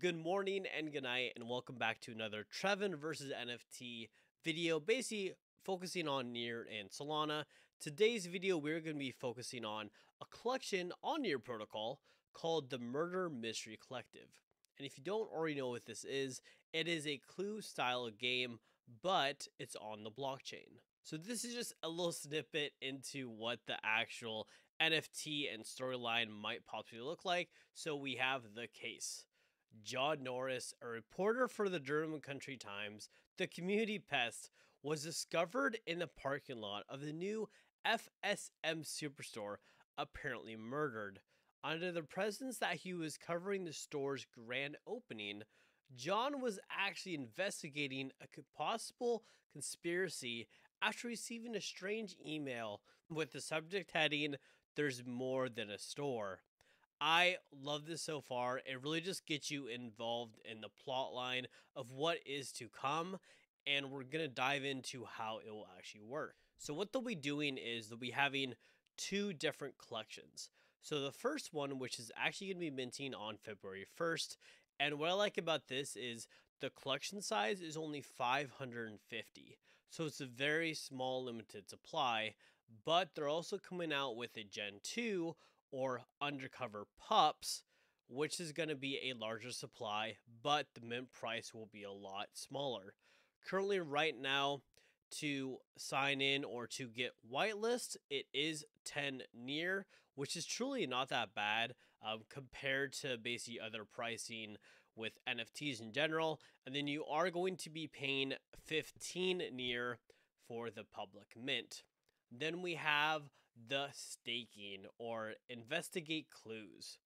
Good morning and good night, and welcome back to another Trevin vs NFT video, basically focusing on Near and Solana. Today's video, we're going to be focusing on a collection on Near Protocol called the Murder Mystery Collective. And if you don't already know what this is, it is a Clue style game, but it's on the blockchain. So this is just a little snippet into what the actual NFT and storyline might possibly look like. So we have the case. John Norris, a reporter for the Durham Country Times, the community pest, was discovered in the parking lot of the new FSM Superstore, apparently murdered. Under the pretense that he was covering the store's grand opening, John was actually investigating a possible conspiracy after receiving a strange email with the subject heading, "There's more than a store." I love this so far. It really just gets you involved in the plot line of what is to come, and we're going to dive into how it will actually work. So what they'll be doing is they'll be having two different collections. So the first one, which is actually going to be minting on February 1st, and what I like about this is the collection size is only 550, so it's a very small limited supply, but they're also coming out with a Gen 2 or Undercover Pups, which is going to be a larger supply, but the mint price will be a lot smaller. Currently right now, to sign in or to get whitelist, it is 10 NEAR, which is truly not that bad compared to basically other pricing with NFTs in general. And then you are going to be paying 15 NEAR for the public mint. Then we have the staking or investigate clues.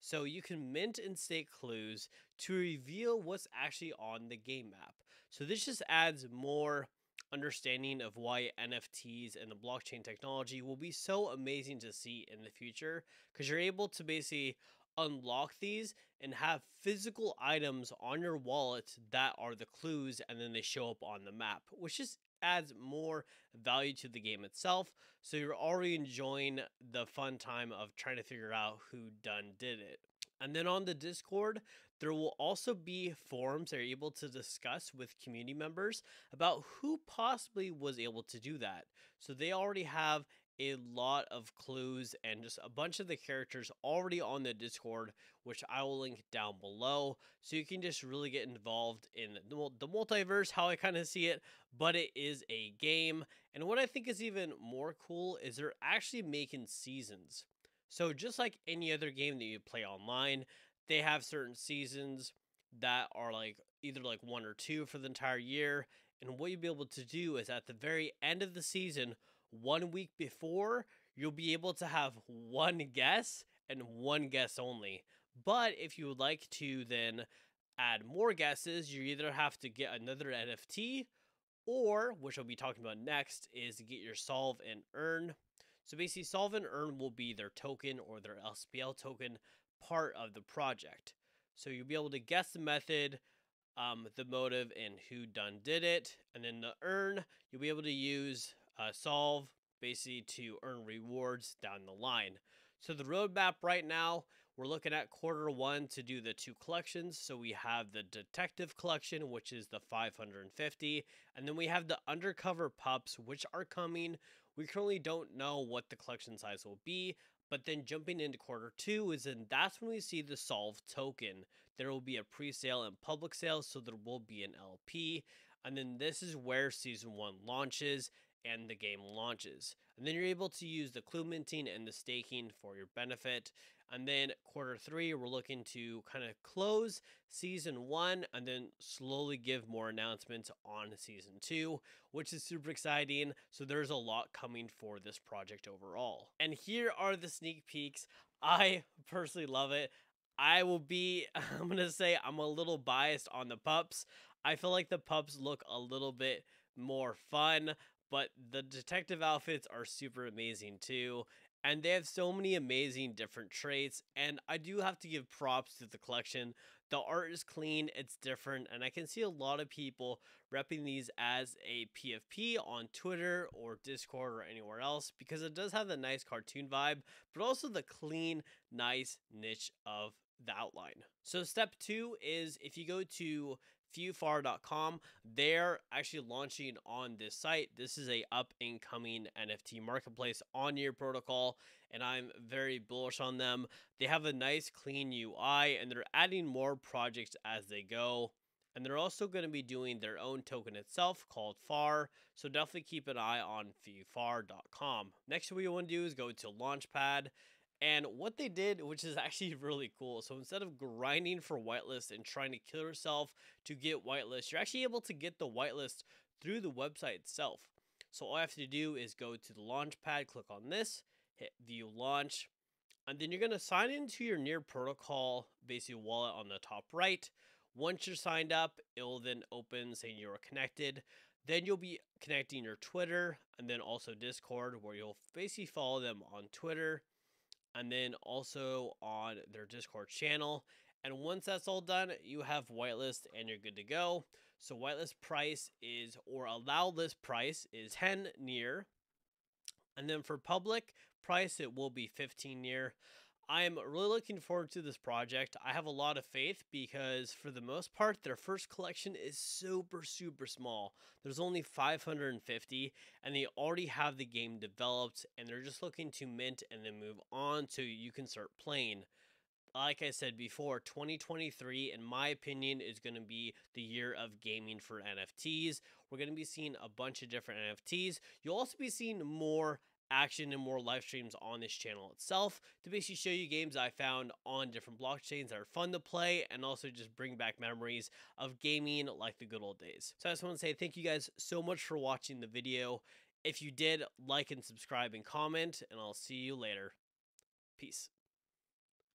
So you can mint and stake clues to reveal what's actually on the game map. So this just adds more understanding of why NFTs and the blockchain technology will be so amazing to see in the future, because you're able to basically unlock these and have physical items on your wallet that are the clues, and then they show up on the map, which just adds more value to the game itself. So you're already enjoying the fun time of trying to figure out who done did it. And then on the Discord, there will also be forums that are able to discuss with community members about who possibly was able to do that. So they already have a lot of clues and just a bunch of the characters already on the Discord, which I will link down below. So you can just really get involved in the multiverse, how I kind of see it, but it is a game. And what I think is even more cool is they're actually making seasons. So just like any other game that you play online, they have certain seasons that are like either like one or two for the entire year. And what you'll be able to do is at the very end of the season, 1 week before, you'll be able to have one guess and one guess only. But if you would like to then add more guesses, you either have to get another NFT or, which I'll be talking about next, is to get your solve and earn. So basically, solve and earn will be their token or their LSPL token part of the project. So you'll be able to guess the method, the motive, and who done did it. And then the earn, you'll be able to use solve basically to earn rewards down the line. So the roadmap right now, we're looking at Q1 to do the two collections. So we have the detective collection, which is the 550, and then we have the undercover pups, which are coming. We currently don't know what the collection size will be, but then jumping into Q2 is, and that's when we see the solve token. There will be a pre-sale and public sale, so there will be an LP, and then this is where Season 1 launches and the game launches. And then you're able to use the clue minting and the staking for your benefit. And then Q3, we're looking to kind of close Season 1 and then slowly give more announcements on Season 2, which is super exciting. So there's a lot coming for this project overall. And here are the sneak peeks. I personally love it. I'm going to say I'm a little biased on the pups. I feel like the pups look a little bit more fun, but the detective outfits are super amazing too. And they have so many amazing different traits. And I do have to give props to the collection. The art is clean, it's different. And I can see a lot of people repping these as a PFP on Twitter or Discord or anywhere else, because it does have the nice cartoon vibe, but also the clean, nice niche of the outline. So step two is if you go to Fewfar.com, they're actually launching on this site. This is a up and coming NFT marketplace on Near Protocol, and I'm very bullish on them. They have a nice clean UI, and they're adding more projects as they go. And they're also going to be doing their own token itself called FAR. So definitely keep an eye on Fewfar.com. Next, what you want to do is go to Launchpad. And what they did, which is actually really cool, so instead of grinding for whitelist and trying to kill yourself to get whitelist, you're actually able to get the whitelist through the website itself. So all you have to do is go to the Launchpad, click on this, hit View Launch, and then you're going to sign into your Near Protocol basically wallet on the top right. Once you're signed up, it'll then open saying you're connected. Then you'll be connecting your Twitter and then also Discord, where you'll basically follow them on Twitter and then also on their Discord channel. And once that's all done, you have whitelist and you're good to go. So whitelist price is, or allow list price is 10 NEAR. And then for public price, it will be 15 NEAR. I'm really looking forward to this project. I have a lot of faith because for the most part, their first collection is super, super small. There's only 550 and they already have the game developed and they're just looking to mint and then move on so you can start playing. Like I said before, 2023, in my opinion, is going to be the year of gaming for NFTs. We're going to be seeing a bunch of different NFTs. You'll also be seeing more action and more live streams on this channel itself to basically show you games I found on different blockchains that are fun to play and also just bring back memories of gaming like the good old days. So I just want to say thank you guys so much for watching the video. If you did, like and subscribe and comment, and I'll see you later. Peace.